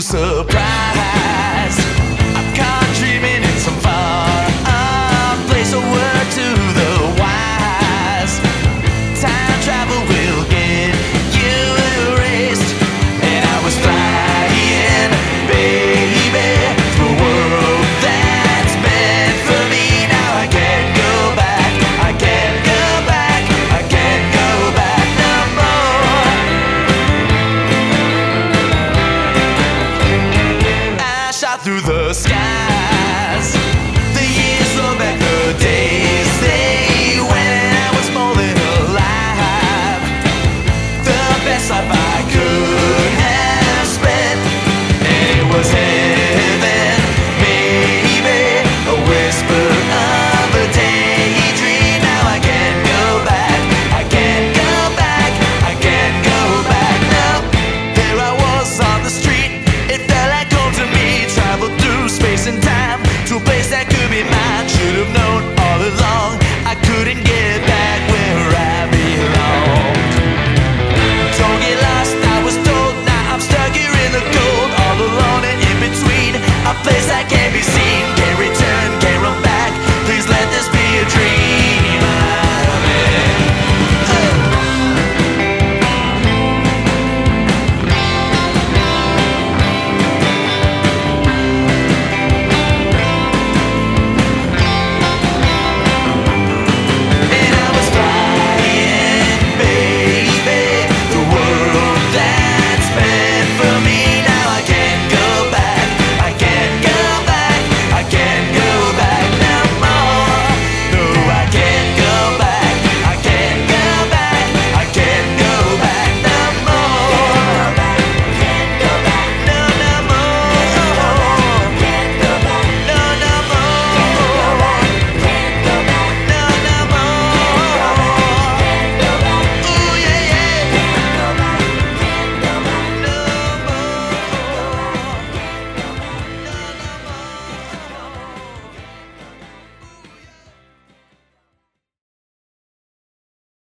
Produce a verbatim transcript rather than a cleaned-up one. to surprise.